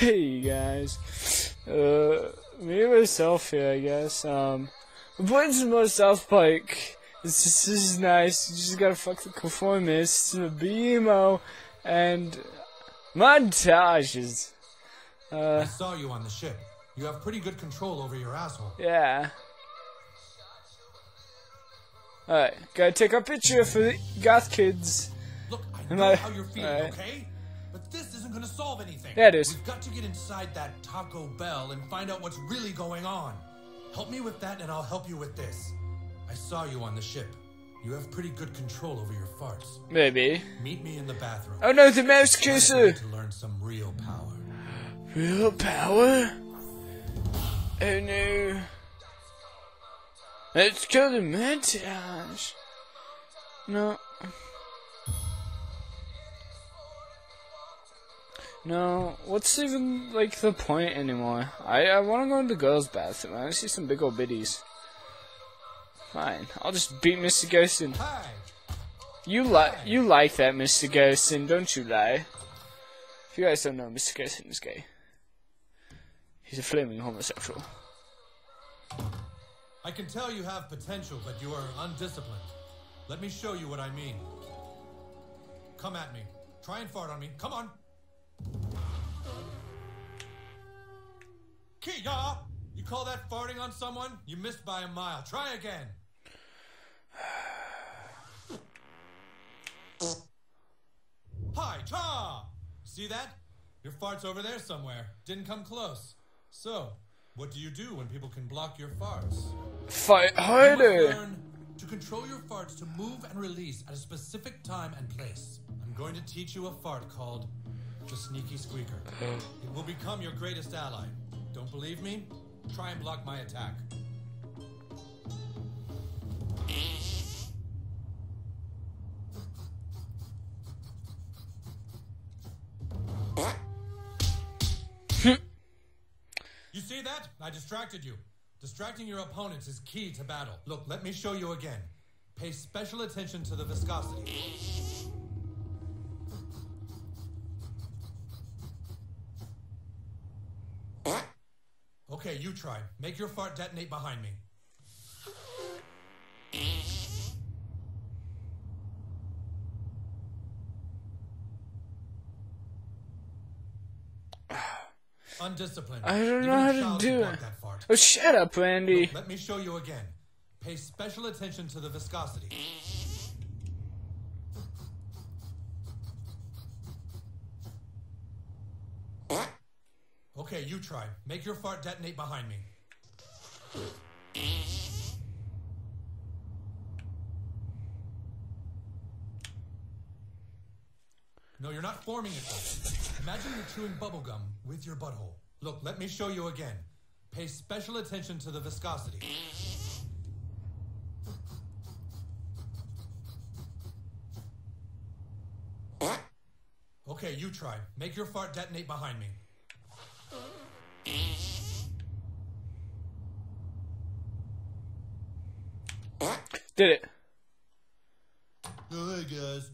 Hey guys, me myself here, I guess. I'm playing some more South Park. This is nice. You just gotta fuck the conformists, the BMO, and montages. I saw you on the ship. You have pretty good control over your asshole. Yeah. Alright, gotta take a picture for the goth kids. Look, I know how you're feeling, okay? But this isn't gonna solve anything. Yeah, it is. We've got to get inside that Taco Bell and find out what's really going on. Help me with that and I'll help you with this. I saw you on the ship. You have pretty good control over your farts. Maybe. Meet me in the bathroom. Oh no, the mouse cursor! To learn some real power. Real power? Oh no. Let's kill the montage. No. No, what's even, like, the point anymore? I want to go in the girls' bathroom. I want to see some big old biddies. Fine, I'll just beat Mr. Gerson. You like that, Mr. Gerson, don't you lie? If you guys don't know, Mr. Gerson is gay. He's a flaming homosexual. I can tell you have potential, but you are undisciplined. Let me show you what I mean. Come at me. Try and fart on me. Come on. Kia! You call that farting on someone? You missed by a mile. Try again. Hi, Cha! See that? Your fart's over there somewhere. Didn't come close. So, what do you do when people can block your farts? Fight harder! You must learn to control your farts to move and release at a specific time and place. I'm going to teach you a fart called the Sneaky Squeaker. It will become your greatest ally. Don't believe me? Try and block my attack. You see that? I distracted you. Distracting your opponents is key to battle. Look, let me show you again. Pay special attention to the viscosity. Okay, you try. Make your fart detonate behind me. Undisciplined. I don't know how to do it. Oh, shut up, Randy. Look, let me show you again. Pay special attention to the viscosity. Okay, you try. Make your fart detonate behind me. No, you're not forming it. Imagine you're chewing bubblegum with your butthole. Look, let me show you again. Pay special attention to the viscosity. Okay, you try. Make your fart detonate behind me. Did it. Oh, hey guys.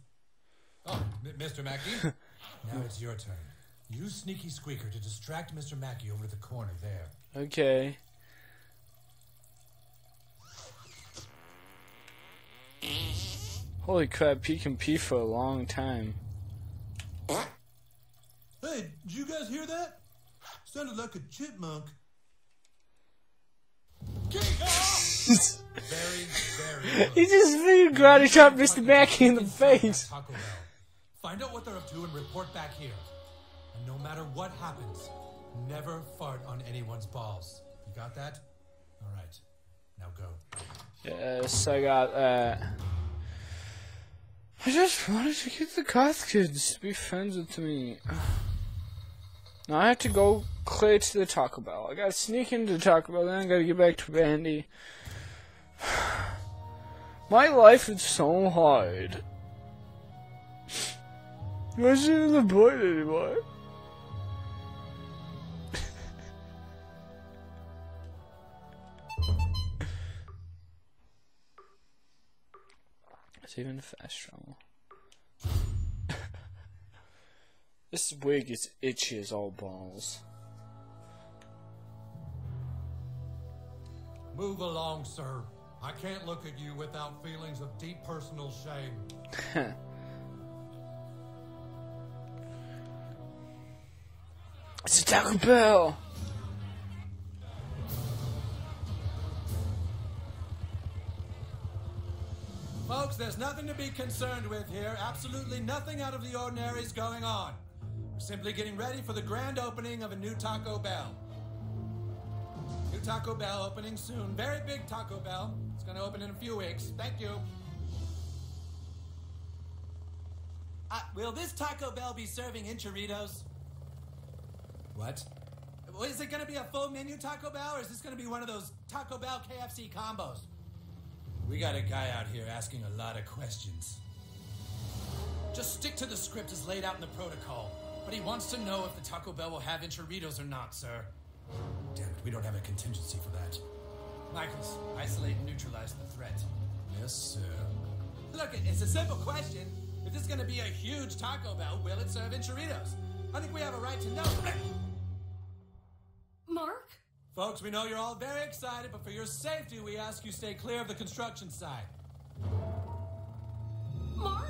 Oh, Mr. Mackey. Now it's your turn. Use Sneaky Squeaker to distract Mr. Mackey over to the corner there. Okay. Holy crap, he can pee for a long time. Hey, did you guys hear that? Sounded like a chipmunk. Very, very. He just karate chopped Mr. Mackey in the face. Taco Bell. Find out what they're up to and report back here. And no matter what happens, never fart on anyone's balls. You got that? All right. Now go. Yes, I got that. I just wanted to get the goth kids to be friends with me. Now I have to go clear to the Taco Bell. I gotta sneak into the Taco Bell, then I gotta get back to Randy. My life is so hard. I wasn't even the boy anymore. It's even fast travel. This wig is itchy as all balls. Move along, sir. I can't look at you without feelings of deep personal shame. It's a Taco Bell! Folks, there's nothing to be concerned with here. Absolutely nothing out of the ordinary is going on. We're simply getting ready for the grand opening of a new Taco Bell. New Taco Bell opening soon. Very big Taco Bell. It's going to open in a few weeks. Thank you. Will this Taco Bell be serving enchiladas? What? Is it going to be a full menu Taco Bell, or is this going to be one of those Taco Bell KFC combos? We got a guy out here asking a lot of questions. Just stick to the script as laid out in the protocol. But he wants to know if the Taco Bell will have enchiladas or not, sir. Damn it, we don't have a contingency for that. Michaels, isolate and neutralize the threat. Yes, sir. Look, it's a simple question. If this is going to be a huge Taco Bell, will it serve enchiladas? I think we have a right to know. Mark? Folks, we know you're all very excited, but for your safety, we ask you stay clear of the construction site. Mark?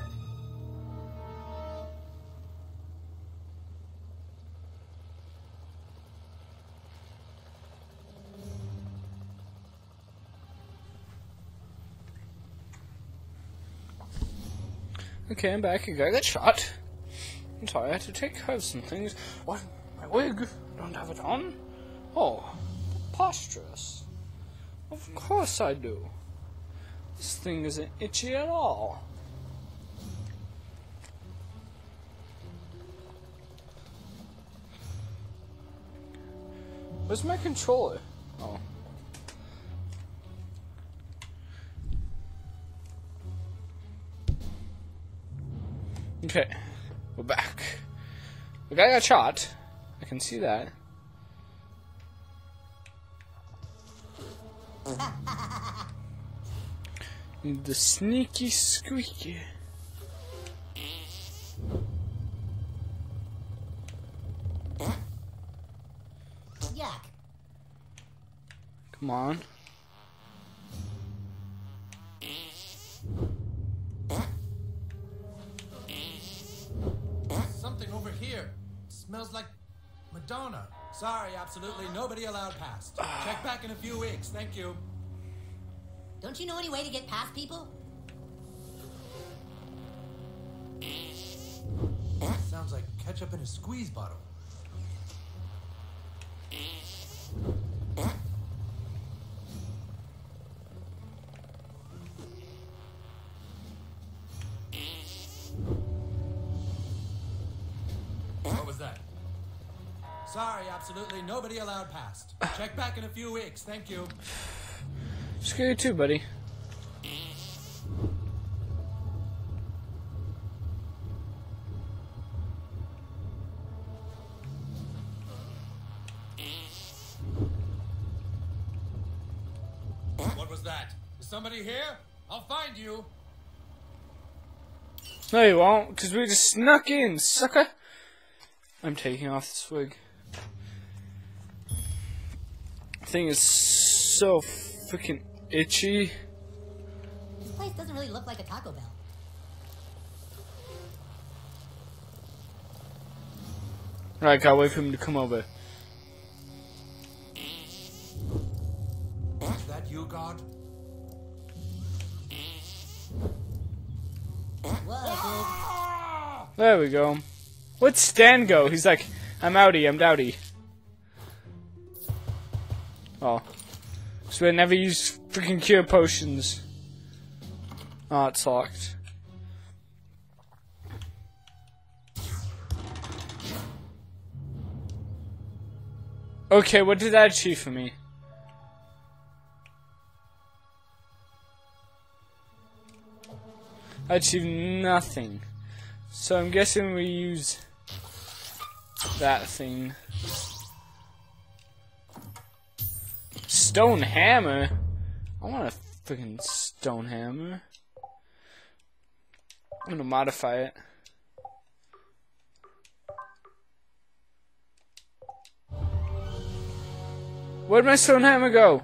Okay, I'm back. You guys got shot. I'm sorry, I had to take care of some things. What? My wig? Don't have it on? Oh. Preposterous. Of course I do. This thing isn't itchy at all. Where's my controller? Oh. Okay. We're back. The guy got shot. I can see that. Need the sneaky squeaky. Yuck. Come on. Something over here. It smells like Madonna. Sorry, absolutely nobody allowed past. Check back in a few weeks. Thank you. Don't you know any way to get past people? That sounds like ketchup in a squeeze bottle. What was that? Sorry, absolutely nobody allowed past. Check back in a few weeks. Thank you. Screw you too, buddy. What was that? Is somebody here? I'll find you. No, you won't, because we just snuck in, sucker. I'm taking off this wig. Thing is so freaking itchy. This place doesn't really look like a Taco Bell. Right, gotta wait for him to come over. Is that you, God? Whoa, there we go. Where'd Stan go? He's like, I'm outie, I'm dowdy. Oh. So I never use freaking cure potions. Oh, it's locked. Okay, what did that achieve for me? I achieved nothing. So I'm guessing we use that thing. Stone hammer? I want a freaking stone hammer. I'm gonna modify it. Where'd my stone hammer go?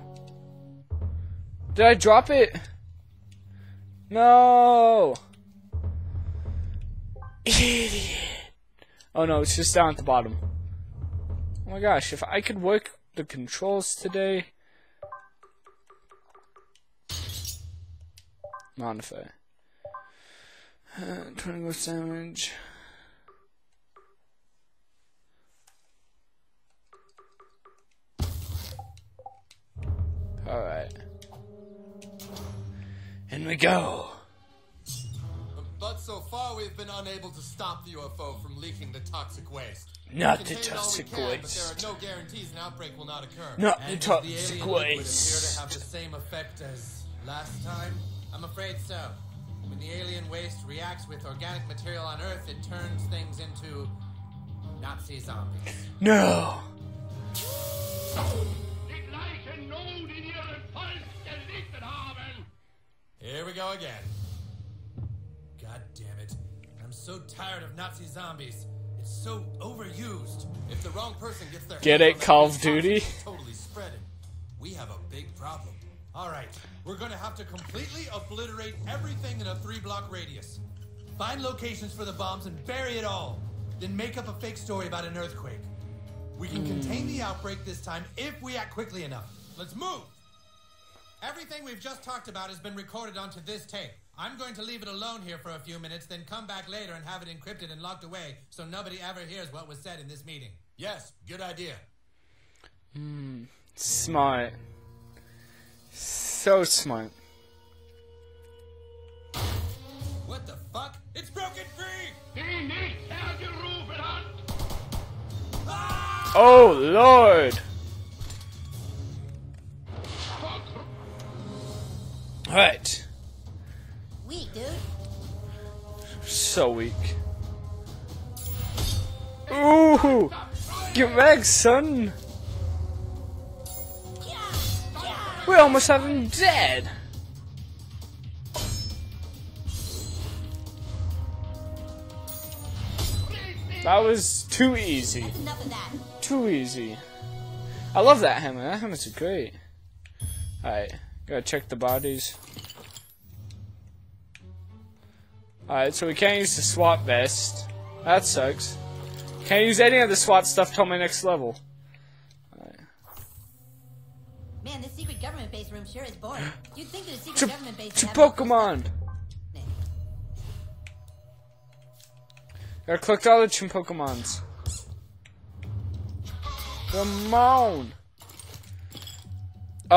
Did I drop it? No! Idiot! Oh no, it's just down at the bottom. Oh my gosh, if I could work the controls today... Modify. 20 ghost damage. Alright. In we go. But so far we've been unable to stop the UFO from leaking the toxic waste. Not the toxic waste. But there are no guarantees an outbreak will not occur. Not the toxic waste. Would appear to have the same effect as last time. I'm afraid so. When the alien waste reacts with organic material on Earth, it turns things into Nazi zombies. No. Here we go again. God damn it. I'm so tired of Nazi zombies. It's so overused. If the wrong person gets their get it, Call of Duty? Totally spread it. We have a big problem. Alright, we're gonna have to completely obliterate everything in a 3-block radius. Find locations for the bombs and bury it all. Then make up a fake story about an earthquake. We can contain the outbreak this time if we act quickly enough. Let's move! Everything we've just talked about has been recorded onto this tape. I'm going to leave it alone here for a few minutes, then come back later and have it encrypted and locked away so nobody ever hears what was said in this meeting. Yes, good idea. Smart. So smart. What the fuck? It's broken free! Oh Lord! Alright. Weak, dude. So weak. Ooh! Get back, son! We almost have him dead! That was too easy. Too easy. I love that hammer. That hammer's great. Alright, gotta check the bodies. Alright, so we can't use the SWAT vest. That sucks. Can't use any of the SWAT stuff till my next level. Man, this secret government base room sure is boring. You'd think that a secret government base to Pokemon. I clicked all the Chimpokemons. Come on. I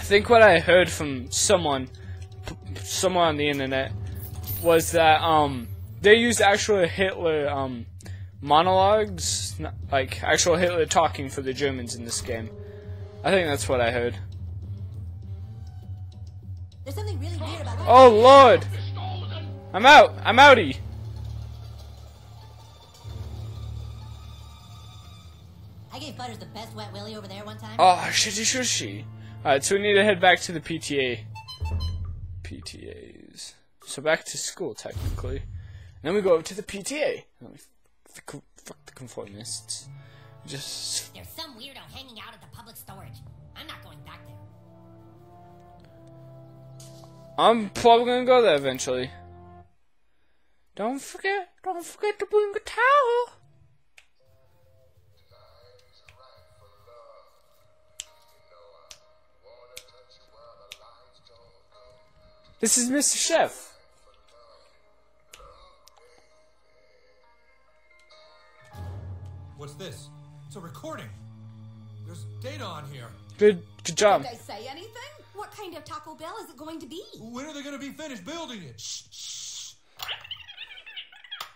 think what I heard from someone on the internet was that they used actual Hitler monologues, like actual Hitler talking for the Germans in this game. I think that's what I heard. There's something really weird about that. Oh Lord! I'm out! I'm outie! I gave Butters the best wet willy over there one time. Oh, shushy. Alright, so we need to head back to the PTA. PTAs. So back to school, technically. And then we go up to the PTA. Fuck the conformists. Just... There's some weirdo hanging out at the public storage. I'm not going back there. I'm probably gonna go there eventually. Don't forget to bring a towel. This is Mr. Chef. What's this? It's a recording. There's data on here. Good job. Did they say anything? What kind of Taco Bell is it going to be? When are they going to be finished building it? Shh.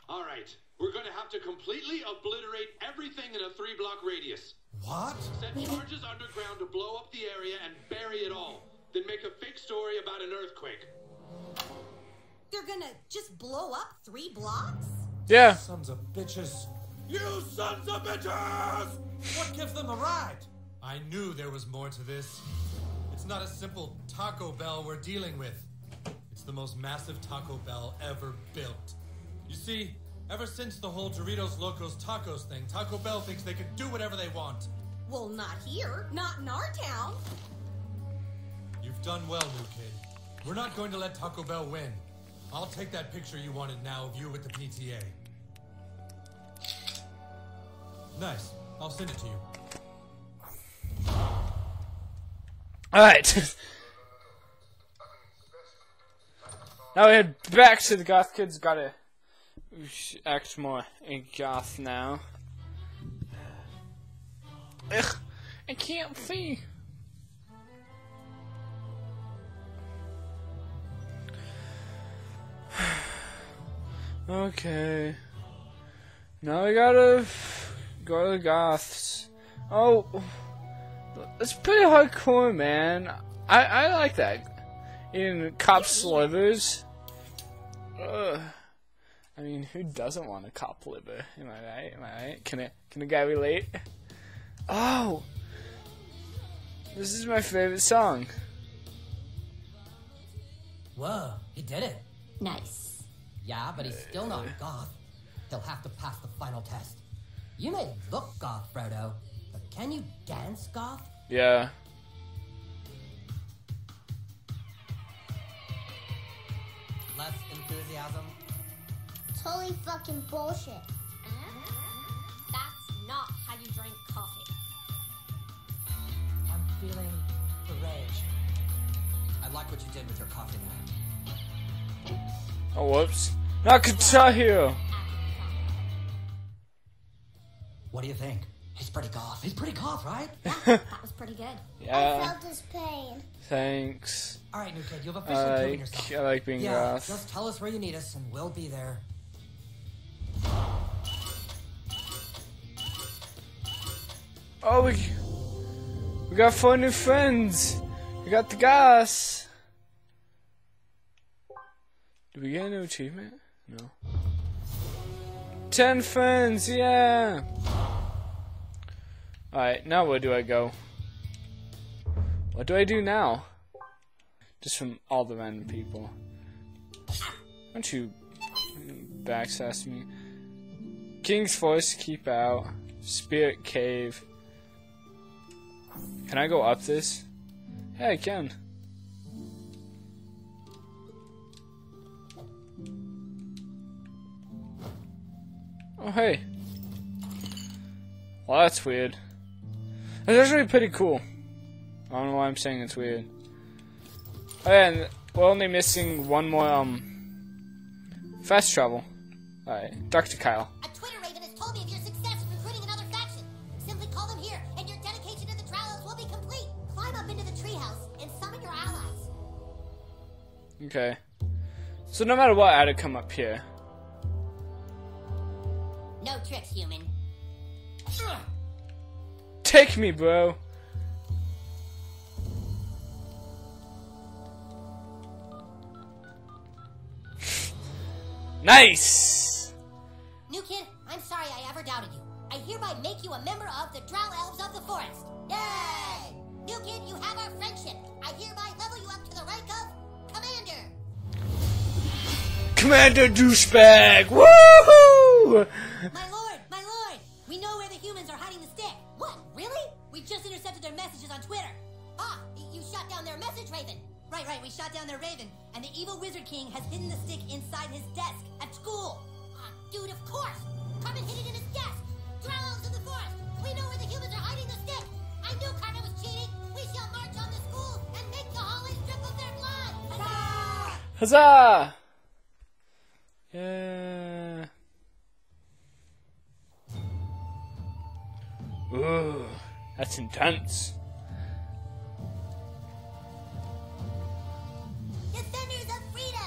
All right. We're going to have to completely obliterate everything in a 3-block radius. What? Set charges underground to blow up the area and bury it all. Then make a fake story about an earthquake. They're going to just blow up 3 blocks? Yeah. Sons of bitches. You sons of bitches! What gives them the right? I knew there was more to this. It's not a simple Taco Bell we're dealing with. It's the most massive Taco Bell ever built. You see, ever since the whole Doritos Locos Tacos thing, Taco Bell thinks they can do whatever they want. Well, not here. Not in our town. You've done well, new kid. We're not going to let Taco Bell win. I'll take that picture you wanted now of you with the PTA. Nice. I'll send it to you. Alright. Now we head back to the goth kids. Gotta act more goth now. Ugh, I can't see. Okay. Now we gotta go to the goths. Oh, it's pretty hardcore, man. I like that. In cop slivers. Ugh. I mean, who doesn't want a cop liver? Am I right? Am I right? Can a guy relate? Oh, this is my favorite song. Whoa, he did it. Nice. Yeah, but he's still not goth. He'll have to pass the final test. You may look goth, Frodo, but can you dance goth? Yeah. Less enthusiasm. Totally fucking bullshit. That's not how you drink coffee. I'm feeling the rage. I like what you did with your coffee tonight. Oh, whoops. Not Katahio! What do you think? He's pretty goth. He's pretty goth, right? Yeah, that was pretty good. Yeah. I felt his pain. Thanks. Alright, new kid, you've officially proven yourself. I like being goth. Just tell us where you need us and we'll be there. Oh, we got four new friends. We got the goths. Did we get a new achievement? No. 10 friends, yeah! Alright, now where do I go? What do I do now? Just from all the random people. Don't you backsass me. King's Forest, keep out. Spirit Cave. Can I go up this? Yeah, I can. Oh, hey. Well, that's weird. That's actually pretty cool. I don't know why I'm saying it's weird. Oh, yeah, and we're only missing one more, fast travel. Alright, Dr. Kyle. A Twitter raven has told me of your success in recruiting another faction. Simply call them here, and your dedication to the Drow Elves will be complete. Climb up into the treehouse and summon your allies. Okay. So no matter what, I had to come up here. No tricks, human. Take me, bro. Nice. New kid, I'm sorry I ever doubted you. I hereby make you a member of the Drow Elves of the Forest. Yay! New kid, you have our friendship. I hereby level you up to the rank of Commander. Commander Douchebag. Woohoo! My lord, we know where the humans are hiding the stick. What, really? We just intercepted their messages on Twitter. Ah, you shot down their message, Raven. Right, we shot down their Raven, and the evil Wizard King has hidden the stick inside his desk at school. Ah, dude, of course. Carmen hid it in his desk. Drow Elves of the Forest, we know where the humans are hiding the stick. I knew Carmen was cheating. We shall march on the school and make the hallways drip of their blood. Huzzah! Huzzah! Yeah. Ooh, that's intense. Defenders of freedom,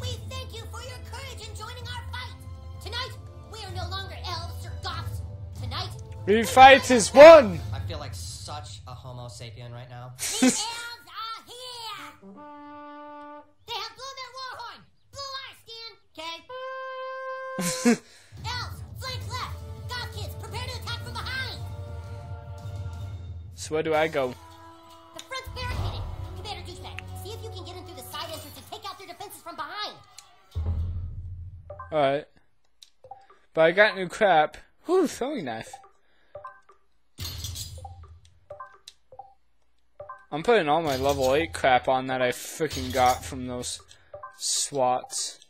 we thank you for your courage in joining our fight. Tonight, we are no longer elves or goths. Tonight, we fight as one. I feel like such a homo sapien right now. The elves are here. They have blown their war horn. Blue our skin, okay? Elves, flank left. Goth kids, prepare to attack from behind. So where do I go? The front's barricaded. Commander Douchebag, see if you can get in through the side entrance and take out their defenses from behind. Alright. But I got new crap. Whew, throwing knife. I'm putting all my level 8 crap on that I freaking got from those swats.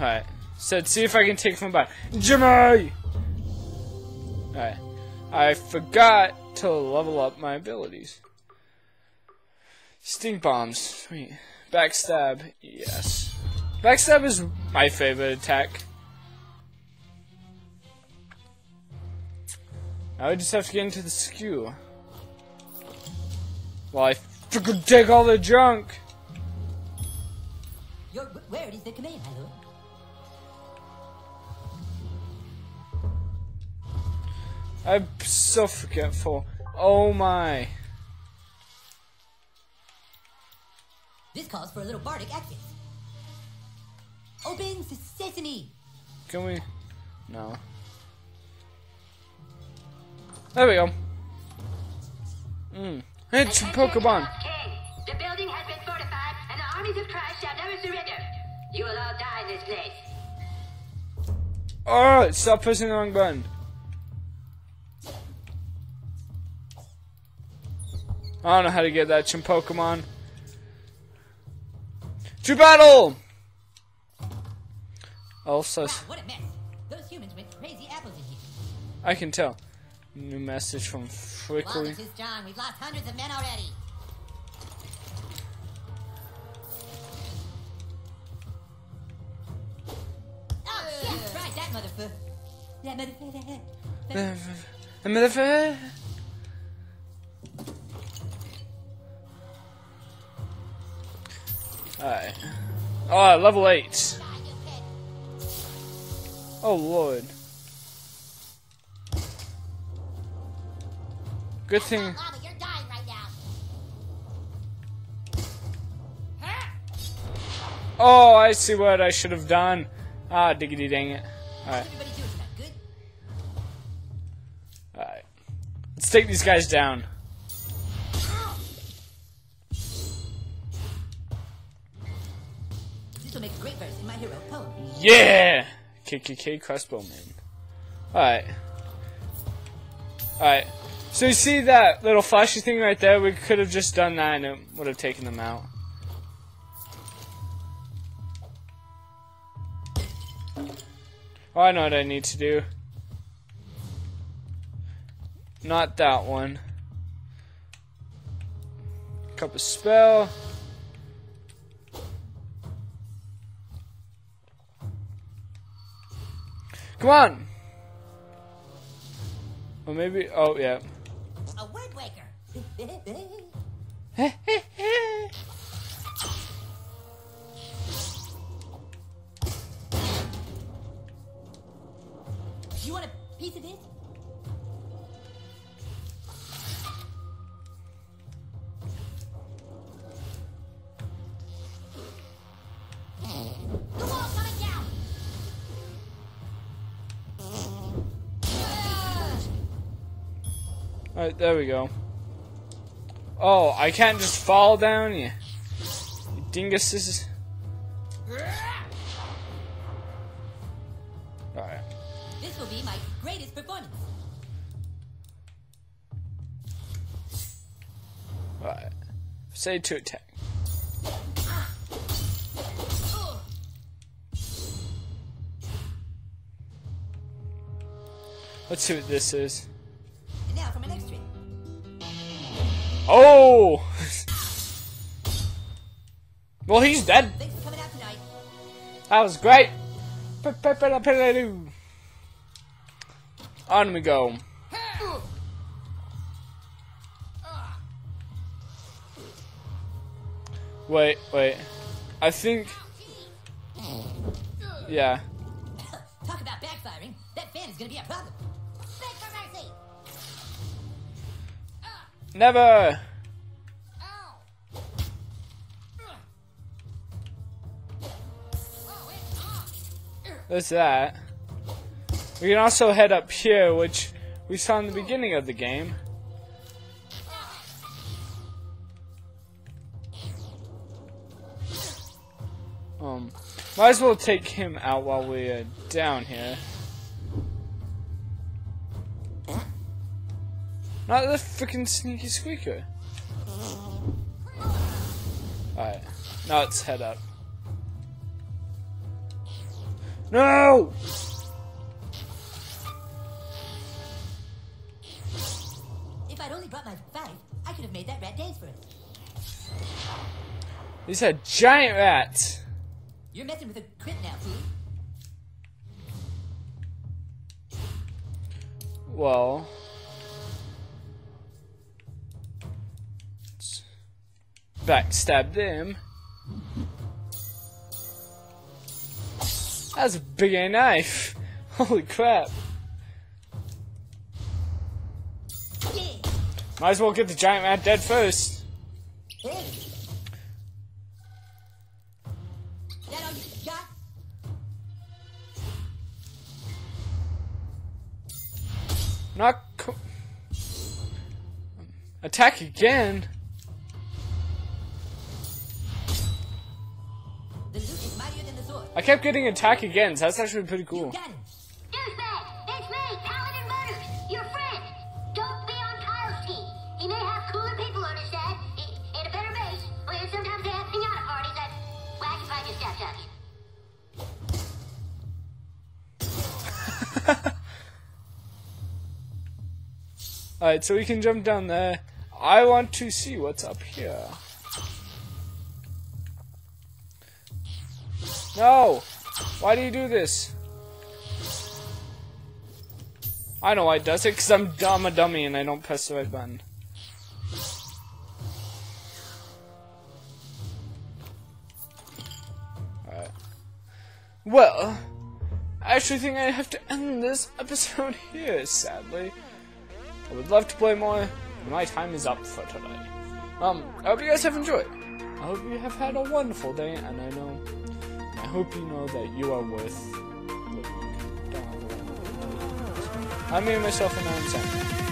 Alright. Said, see if I can take from by Jimmy! Alright. I forgot to level up my abilities. Stink bombs. Sweet. Backstab. Yes. Backstab is my favorite attack. Now we just have to get into the skew. Well, I freaking take all the junk! Where is the command, hello? I'm so forgetful. Oh my. This calls for a little bardic access. Open sesame. Can we? No. There we go. It's Chimpokemon. The building has been fortified, and the armies of Christ shall never surrender. You will all die in this place. Oh, stop pressing the wrong button. I don't know how to get that Chimpokemon. To battle! Elsa. Wow, what a mess. Those humans went crazy apples in here. I can tell. New message from Frickery. This is John. We've lost hundreds of men already. Oh, yeah, right, that motherfucker. That motherfucker. That motherfucker. Alright. Oh, level 8. Oh, Lord. Good thing. Oh, I see what I should have done. Ah, diggity dang it. Alright. Alright. Let's take these guys down. Yeah! KKK Crossbowman. Alright. Alright. So you see that little flashy thing right there? We could have just done that and it would have taken them out. Oh, I know what I need to do. Not that one. Cup of spell. Come on! Or maybe, oh yeah. A word waker. You want a piece of this? Alright, there we go. Oh, I can't just fall down, you dinguses. Alright. This will be my greatest performance. Alright. Say to attack. Let's see what this is. Oh! Well, he's dead. Thanks for coming out tonight. That was great. On we go. Wait, wait. I think. Yeah. Talk about backfiring. That fan is gonna be a problem. Never! That's that. We can also head up here, which we saw in the beginning of the game. Might as well take him out while we're down here. Not the freaking sneaky squeaker. Alright. Now let's head up. No! If I'd only brought my bike, I could have made that rat dance for us. These are giant rats. You're messing with a crit now, Pete. Well. Backstab them. That's a big a knife. Holy crap. Might as well get the giant rat dead first. Not co- attack again. I kept getting attack again, so that's actually pretty cool. Douchebag, it's me, Paladin Burke, your friend. Don't be on Tileski. He may have cooler people on his side, in a better base, where sometimes they have pinata parties at Whack if I just stepped up. Alright, so we can jump down there. I want to see what's up here. No! Why do you do this? I know why it does it, because I'm a dummy and I don't press the right button. Alright. Well, I actually think I have to end this episode here, sadly. I would love to play more, but my time is up for today. I hope you guys have enjoyed. I hope you have had a wonderful day, and I hope you know that you are worth looking down. I made myself an own